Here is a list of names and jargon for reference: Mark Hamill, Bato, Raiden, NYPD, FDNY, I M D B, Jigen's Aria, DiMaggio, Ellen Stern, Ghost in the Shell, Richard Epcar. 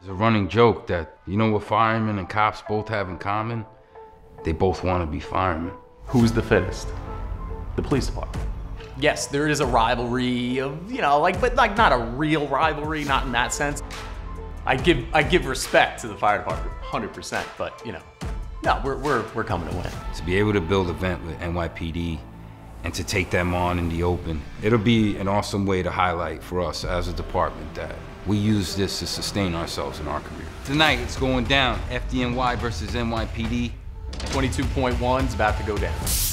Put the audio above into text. It's a running joke that, you know what firemen and cops both have in common? They both want to be firemen. Who's the fittest? The police department. Yes, there is a rivalry of, you know, like, but like not a real rivalry, not in that sense. I give respect to the fire department, 100%, but you know, no, we're coming to win. To be able to build an event with NYPD and to take them on in the open, it'll be an awesome way to highlight for us as a department that we use this to sustain ourselves in our career. Tonight, it's going down, FDNY versus NYPD. 22.1's about to go down.